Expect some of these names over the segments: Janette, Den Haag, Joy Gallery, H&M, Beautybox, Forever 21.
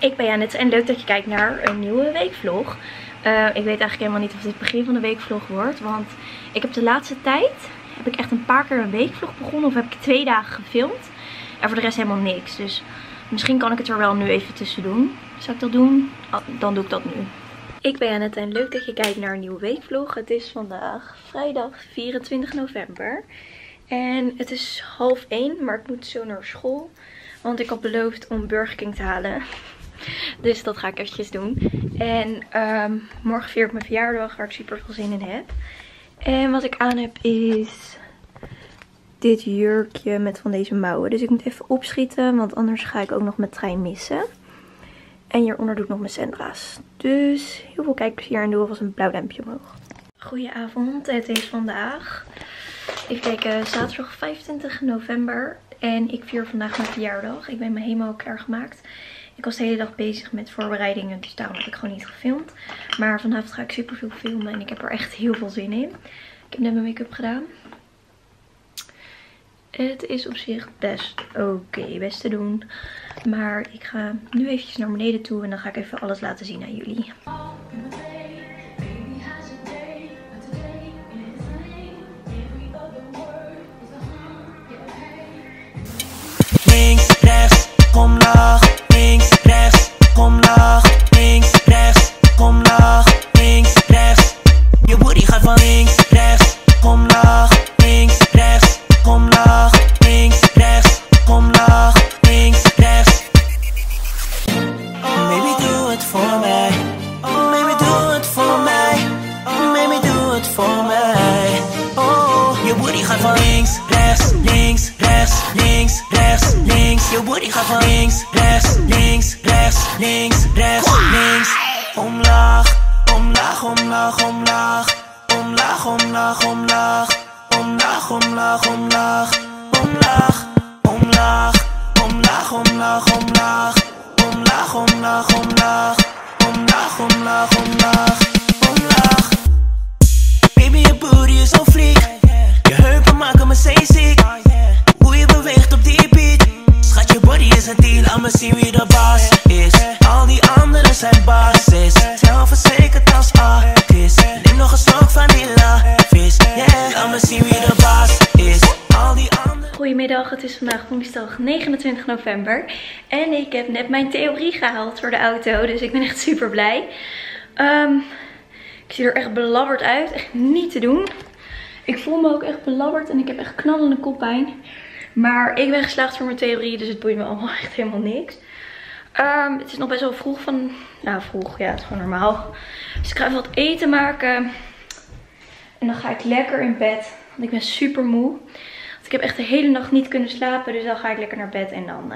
Ik ben Janette en leuk dat je kijkt naar een nieuwe weekvlog. Ik weet eigenlijk helemaal niet of dit het begin van de weekvlog wordt. Want ik heb de laatste tijd, heb ik echt een paar keer een weekvlog begonnen. Of heb ik 2 dagen gefilmd. En voor de rest helemaal niks. Dus misschien kan ik het er wel nu even tussen doen. Zou ik dat doen? Dan doe ik dat nu. Ik ben Janette en leuk dat je kijkt naar een nieuwe weekvlog. Het is vandaag vrijdag 24 november. En het is 12:30, maar ik moet zo naar school. Want ik had beloofd om Burger King te halen. Dus dat ga ik eventjes doen. En morgen vier ik mijn verjaardag, waar ik super veel zin in heb. En wat ik aan heb is dit jurkje met van deze mouwen. Dus ik moet even opschieten, want anders ga ik ook nog mijn trein missen. En hieronder doe ik nog mijn zendra's. Dus heel veel kijkplezier en doe alvast een blauw duimpje omhoog. Goedenavond, het is vandaag. Even kijken, zaterdag 25 november. En ik vier vandaag mijn verjaardag. Ik ben me helemaal klaargemaakt. Ik was de hele dag bezig met voorbereidingen, dus daarom heb ik gewoon niet gefilmd. Maar vanavond ga ik super veel filmen en ik heb er echt heel veel zin in. Ik heb net mijn make-up gedaan. Het is op zich best oké, best te doen. Maar ik ga nu eventjes naar beneden toe en dan ga ik even alles laten zien aan jullie. Links, rechts, omlaag. Links, rechts, omlaag. Links, rechts, omlaag. Links, rechts. Je booty gaat van links, rechts, omlaag. Links, rechts, omlaag. Links, rechts, omlaag. Links, rechts. Baby, doe het voor mij. Baby, doe het voor mij. Baby, doe het voor mij. Oh, je booty gaat van links, rechts, links, rechts, links, rechts, links. Je booty gaat van links, rechts, links, rechts, links, rechts, links. Omlaag, omlaag, omlaag, omlaag. Omlaag, omlaag, omlaag. Omlaag, omlaag, omlaag. Omlaag, omlaag, omlaag, omlaag, omlaag. Omlaag, omlaag, omlaag. Omlaag, omlaag, omlaag. Omlaag. Baby, je booty is zo vlieg. Je heupen maken me zeeziek. Hoe je beweegt op die beat. Schat, je body is een deal, laat me zien wie de baas is. Al die anderen zijn basis. Zelfverzekerd als artist. Neem nog een slok vanilla vis. Yeah, laat me zien wie de baas is. Al die anderen... Goedemiddag, het is vandaag woensdag 29 november. En ik heb net mijn theorie gehaald voor de auto. Dus ik ben echt super blij. Ik zie er echt belabberd uit. Echt niet te doen. Ik voel me ook echt belabberd en ik heb echt knallende koppijn. Maar ik ben geslaagd voor mijn theorie, dus het boeit me allemaal echt helemaal niks. Het is nog best wel vroeg van... Nou, vroeg, ja, het is gewoon normaal. Dus ik ga even wat eten maken. En dan ga ik lekker in bed, want ik ben super moe. Want ik heb echt de hele nacht niet kunnen slapen, dus dan ga ik lekker naar bed en dan...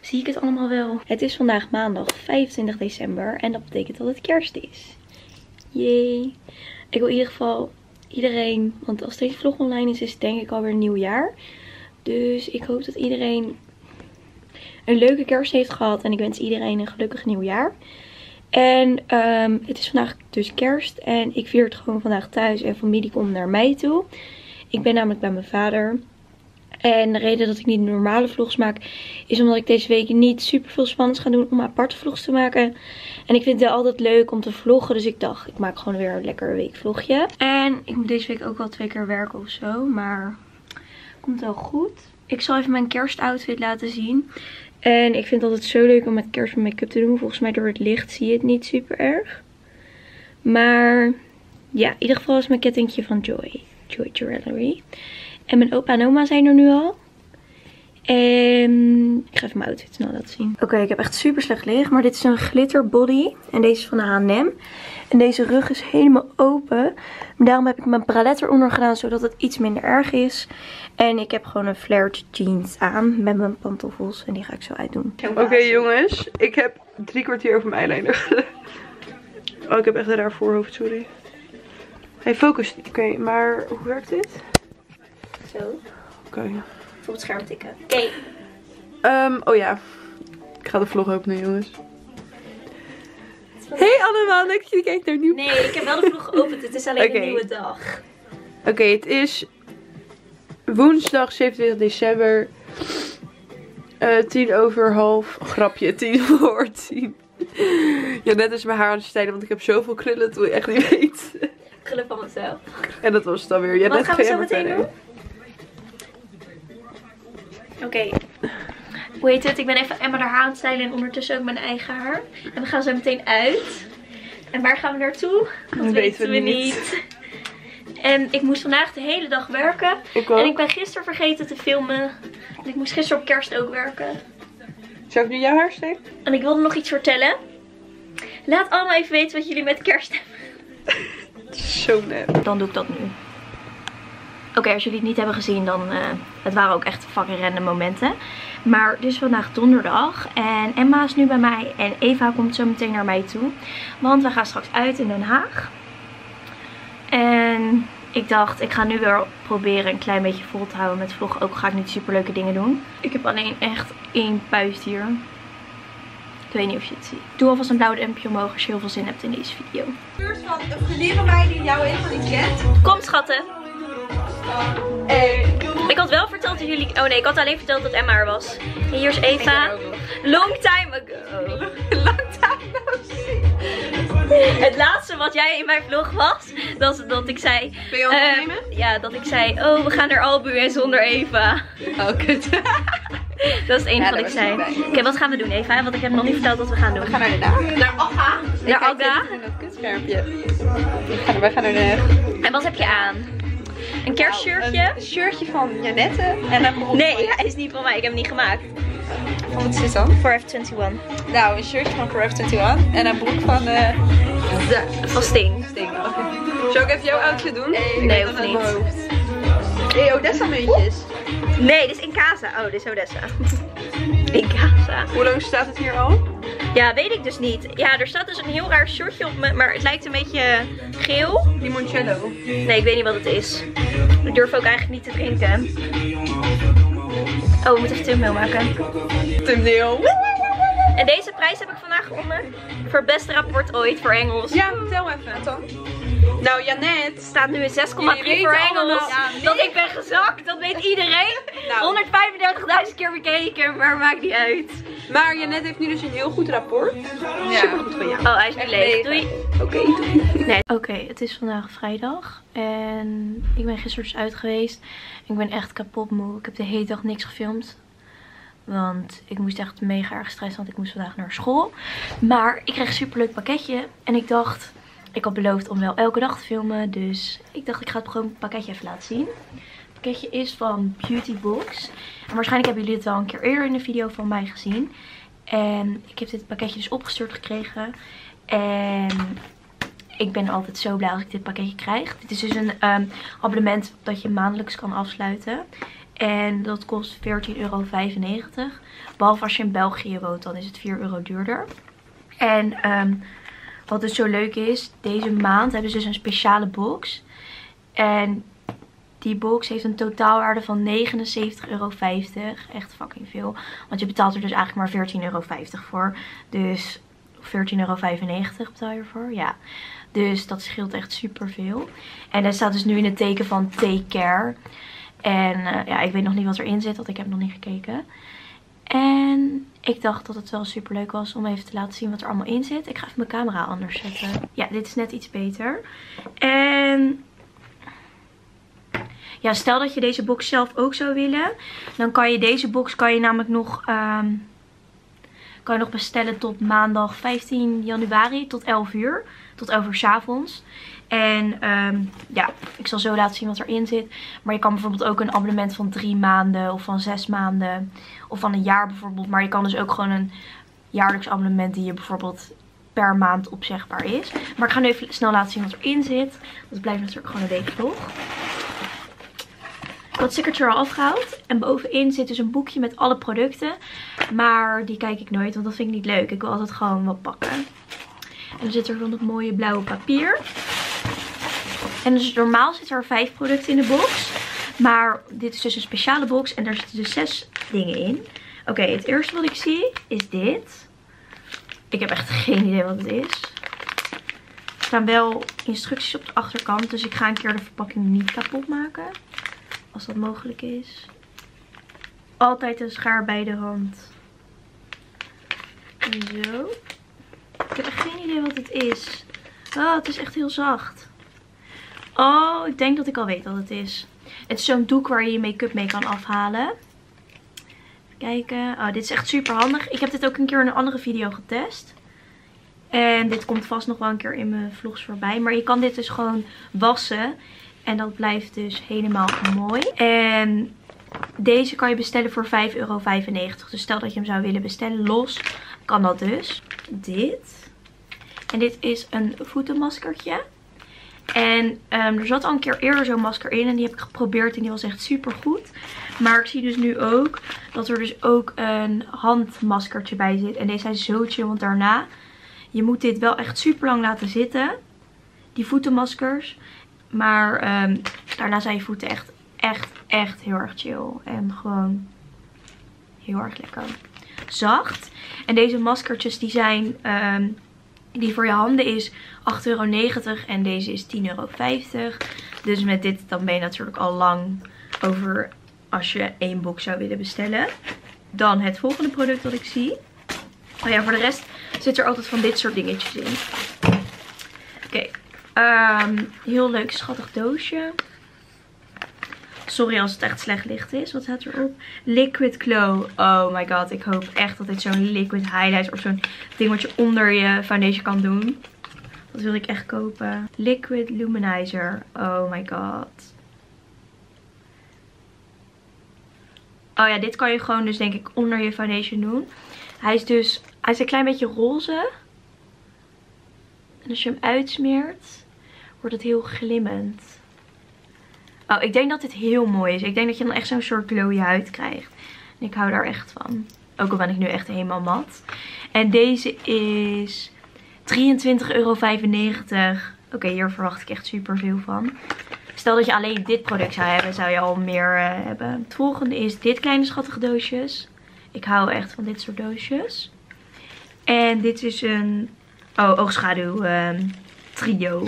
zie ik het allemaal wel. Het is vandaag maandag 25 december en dat betekent dat het kerst is. Yay. Ik wil in ieder geval... iedereen, want als deze vlog online is, is het denk ik alweer nieuwjaar. Dus ik hoop dat iedereen een leuke kerst heeft gehad. En ik wens iedereen een gelukkig nieuwjaar. En het is vandaag dus kerst. En ik vier het gewoon vandaag thuis. En familie komt naar mij toe. Ik ben namelijk bij mijn vader. En de reden dat ik niet normale vlogs maak, is omdat ik deze week niet super veel spannends ga doen om aparte vlogs te maken. En ik vind het altijd leuk om te vloggen, dus ik dacht, ik maak gewoon weer een lekker weekvlogje. En ik moet deze week ook wel 2 keer werken of zo, maar komt wel goed. Ik zal even mijn kerstoutfit laten zien. En ik vind het altijd zo leuk om met kerst mijn make-up te doen. Volgens mij door het licht zie je het niet super erg. Maar ja, in ieder geval is mijn kettingje van Joy Gallery. En mijn opa en oma zijn er nu al. En ik ga even mijn outfit snel laten zien. Oké, ik heb echt super slecht licht. Maar dit is een glitterbody. En deze is van de H&M. En deze rug is helemaal open. Maar daarom heb ik mijn bralette eronder gedaan. Zodat het iets minder erg is. En ik heb gewoon een flared jeans aan. Met mijn pantoffels. En die ga ik zo uitdoen. Oké, jongens. Ik heb 3 kwartier over mijn eyeliner gedaan. Oh, ik heb echt een raar voorhoofd. Sorry. Hey, focus. Oké, maar hoe werkt dit? Oké. Op het scherm tikken. Oké. Oh ja. Ik ga de vlog openen, jongens. Hey allemaal, leuk dat jullie kijken naar nieuw. Nee, ik heb wel de vlog geopend. Het is alleen een nieuwe dag. Oké, het is woensdag 27 december. 10 over half. Oh, grapje, 10 voor 10. Janette is mijn haar aan het stijlen, want ik heb zoveel krullen, dat wil je echt niet weten. Krullen van mezelf. En dat was het dan weer. Janette, wat gaan we zo meteen doen? Oké. Hoe heet het? Ik ben even Emma haar aan het stijlen en ondertussen ook mijn eigen haar. En we gaan zo meteen uit. En waar gaan we naartoe? Dat weten we niet. En ik moest vandaag de hele dag werken. Ik ook. En ik ben gisteren vergeten te filmen. En ik moest gisteren op kerst ook werken. Zou ik nu jouw haar steken? En ik wilde nog iets vertellen. Laat allemaal even weten wat jullie met kerst hebben. Zo net. Dan doe ik dat nu. Oké, als jullie het niet hebben gezien, dan... het waren ook echt fucking random momenten. Maar het is vandaag donderdag. En Emma is nu bij mij. En Eva komt zo meteen naar mij toe. Want we gaan straks uit in Den Haag. En ik dacht, ik ga nu weer proberen een klein beetje vol te houden met vlog. Ook ga ik niet super leuke dingen doen. Ik heb alleen echt 1 puist hier. Ik weet niet of je het ziet. Doe alvast een blauw duimpje omhoog als je heel veel zin hebt in deze video. Schat, een vriendin van mij die jou helemaal niet kent. Kom schatten. Ik had wel verteld dat jullie... Oh nee, ik had alleen verteld dat Emma er was. En hier is Eva. Long time ago. Long time ago. Het laatste wat jij in mijn vlog was, dat ik zei... Ben je ondernemen? Ja, dat ik zei, oh we gaan naar Albu en zonder Eva. Oh kut. Dat is het enige wat ik zei. Oké, wat gaan we doen Eva? Want ik heb nog niet verteld wat we gaan doen. We gaan naar de dag. Naar Agga. Naar Agga. We gaan naar de dag. En wat heb je aan? Een kerstshirtje. Een shirtje van Janette. En dan nee, hij is niet van mij. Ik heb hem niet gemaakt. Van wat is dit dan? Forever 21. Nou, een shirtje van Forever 21. En een broek van... van Sting. Okay. Zou ik even jouw outfit doen? Nee, hoeft niet. Hey, Odessa muntjes. Nee, dit is in casa. Oh, dit is Odessa. In casa. Hoe lang staat het hier al? Ja, weet ik dus niet. Ja, er staat dus een heel raar shortje op me, maar het lijkt een beetje geel. Limoncello. Nee, ik weet niet wat het is. Ik durf ook eigenlijk niet te drinken. Oh, we moeten een thumbnail maken. Thumbnail. En deze prijs heb ik vandaag gewonnen. Voor het beste rapport ooit voor Engels. Ja, vertel even dan. Nou, Janette staat nu in 6,3 voor Engels. Ja, nee. Dat ik ben gezakt, dat weet iedereen. Nou. 135.000 keer bekeken, maar maakt niet uit. Maar Janette heeft nu dus een heel goed rapport. Ja. Super goed van jou. Oh, hij is nu leeg. Doei. Oké, doei. Nee. Oké, het is vandaag vrijdag. En ik ben gisteren dus uit geweest. Ik ben echt kapot moe. Ik heb de hele dag niks gefilmd. Want ik moest echt mega erg stressen, want ik moest vandaag naar school. Maar ik kreeg een superleuk pakketje. En ik dacht... Ik had beloofd om wel elke dag te filmen, dus ik dacht ik ga het gewoon een pakketje even laten zien. Het pakketje is van Beautybox. En waarschijnlijk hebben jullie het wel een keer eerder in de video van mij gezien. En ik heb dit pakketje dus opgestuurd gekregen. En ik ben altijd zo blij als ik dit pakketje krijg. Dit is dus een abonnement dat je maandelijks kan afsluiten. En dat kost €14,95. Behalve als je in België woont, dan is het €4 duurder. En... wat dus zo leuk is, deze maand hebben ze dus een speciale box. En die box heeft een totaalwaarde van €79,50. Echt fucking veel. Want je betaalt er dus eigenlijk maar €14,50 voor. Dus €14,95 betaal je ervoor. Ja. Dus dat scheelt echt superveel. En dat staat dus nu in het teken van Take Care. En ja, ik weet nog niet wat erin zit, want ik heb nog niet gekeken. En ik dacht dat het wel super leuk was om even te laten zien wat er allemaal in zit. Ik ga even mijn camera anders zetten. Ja, dit is net iets beter. En ja, stel dat je deze box zelf ook zou willen. Dan kan je deze box namelijk nog, bestellen tot maandag 15 januari tot 11 uur. Tot 11 uur 's avonds. En ja, ik zal zo laten zien wat erin zit. Maar je kan bijvoorbeeld ook een abonnement van 3 maanden of van 6 maanden of van een jaar bijvoorbeeld. Maar je kan dus ook gewoon een jaarlijks abonnement die je bijvoorbeeld per maand opzegbaar is. Maar ik ga nu even snel laten zien wat erin zit. Want het blijft natuurlijk gewoon een week vlog. Ik had stickertje er al afgehaald. En bovenin zit dus een boekje met alle producten. Maar die kijk ik nooit, want dat vind ik niet leuk. Ik wil altijd gewoon wat pakken. En dan zit er van dat mooie blauwe papier. En dus normaal zitten er 5 producten in de box. Maar dit is dus een speciale box. En daar zitten dus 6 dingen in. Oké, het eerste wat ik zie is dit. Ik heb echt geen idee wat het is. Er staan wel instructies op de achterkant. Dus ik ga een keer de verpakking niet kapot maken. Als dat mogelijk is. altijd een schaar bij de hand. Zo. Ik heb echt geen idee wat het is. Oh, het is echt heel zacht. Oh, ik denk dat ik al weet wat het is. Het is zo'n doek waar je je make-up mee kan afhalen. Even kijken. Oh, dit is echt super handig. Ik heb dit ook een keer in een andere video getest. En dit komt vast nog wel een keer in mijn vlogs voorbij. Maar je kan dit dus gewoon wassen. En dat blijft dus helemaal mooi. En deze kan je bestellen voor €5,95. Dus stel dat je hem zou willen bestellen los, kan dat dus. Dit. En dit is een voetenmaskertje. En er zat al een keer eerder zo'n masker in. En die heb ik geprobeerd en die was echt super goed. Maar ik zie dus nu ook dat er dus ook een handmaskertje bij zit. En deze zijn zo chill, want daarna, je moet dit wel echt super lang laten zitten. Die voetenmaskers. Maar daarna zijn je voeten echt heel erg chill. En gewoon heel erg lekker zacht. En deze maskertjes die zijn, die voor je handen is €8,90 en deze is €10,50. Dus met dit dan ben je natuurlijk al lang over als je één box zou willen bestellen. Dan het volgende product dat ik zie. Oh ja, voor de rest zit er altijd van dit soort dingetjes in. Oké, heel leuk schattig doosje. Sorry als het echt slecht licht is. Wat staat erop? Liquid Glow. Oh my god. Ik hoop echt dat dit zo'n liquid highlight of zo'n ding wat je onder je foundation kan doen. Dat wil ik echt kopen. Liquid Luminizer. Oh my god. Oh ja, dit kan je gewoon dus denk ik onder je foundation doen. Hij is een klein beetje roze. En als je hem uitsmeert, wordt het heel glimmend. Oh, ik denk dat dit heel mooi is. Ik denk dat je dan echt zo'n soort glowy huid krijgt. En ik hou daar echt van. Ook al ben ik nu echt helemaal mat. En deze is €23,95. Oké, hier verwacht ik echt super veel van. Stel dat je alleen dit product zou hebben, zou je al meer hebben. Het volgende is dit kleine schattige doosjes. Ik hou echt van dit soort doosjes. En dit is een oogschaduw trio.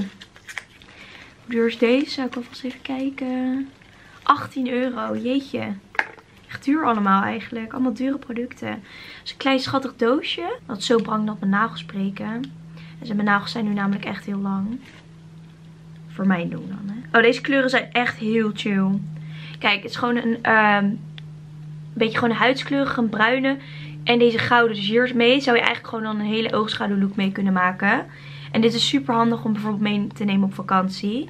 Hoe duur is deze? Zou ik alvast even kijken. €18. Jeetje. Echt duur allemaal eigenlijk. Allemaal dure producten. Het is een klein schattig doosje. Dat is zo bang dat mijn nagels breken. En mijn nagels zijn nu namelijk echt heel lang. Voor mijn doen dan. Hè. Oh, deze kleuren zijn echt heel chill. Kijk, het is gewoon een beetje gewoon huidskleurige, een bruine. En deze gouden. Dus hiermee zou je eigenlijk gewoon dan een hele oogschaduw look mee kunnen maken. En dit is super handig om bijvoorbeeld mee te nemen op vakantie.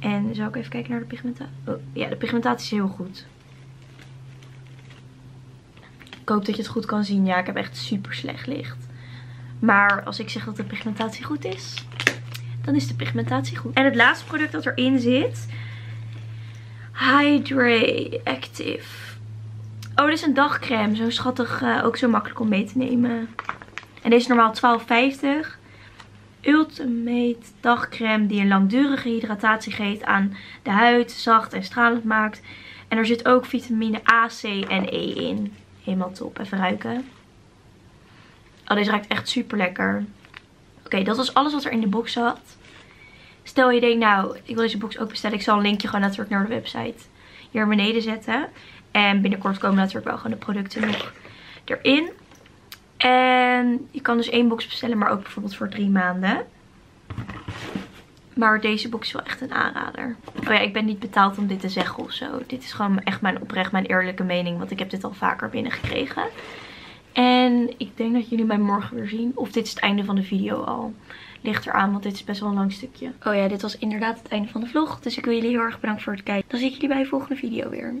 En zal ik even kijken naar de pigmentatie? Oh, ja, de pigmentatie is heel goed. Ik hoop dat je het goed kan zien. Ja, ik heb echt super slecht licht. Maar als ik zeg dat de pigmentatie goed is, dan is de pigmentatie goed. En het laatste product dat erin zit. Hydrate Active. Oh, dit is een dagcreme. Zo schattig, ook zo makkelijk om mee te nemen. En deze is normaal €12,50. Ultimate dagcreme die een langdurige hydratatie geeft aan de huid. Zacht en stralend maakt. En er zit ook vitamine A, C en E in. Helemaal top. Even ruiken. Oh, deze ruikt echt super lekker. Oké, dat was alles wat er in de box zat. Stel je denkt, nou, ik wil deze box ook bestellen. Ik zal een linkje gewoon natuurlijk naar de website hier beneden zetten. En binnenkort komen natuurlijk wel gewoon de producten nog erin. En je kan dus één box bestellen, maar ook bijvoorbeeld voor 3 maanden. Maar deze box is wel echt een aanrader. Oh ja, ik ben niet betaald om dit te zeggen of zo. Dit is gewoon echt mijn eerlijke mening. Want ik heb dit al vaker binnengekregen. En ik denk dat jullie mij morgen weer zien. Of dit is het einde van de video al. Ligt eraan, want dit is best wel een lang stukje. Oh ja, dit was inderdaad het einde van de vlog. Dus ik wil jullie heel erg bedanken voor het kijken. Dan zie ik jullie bij de volgende video weer.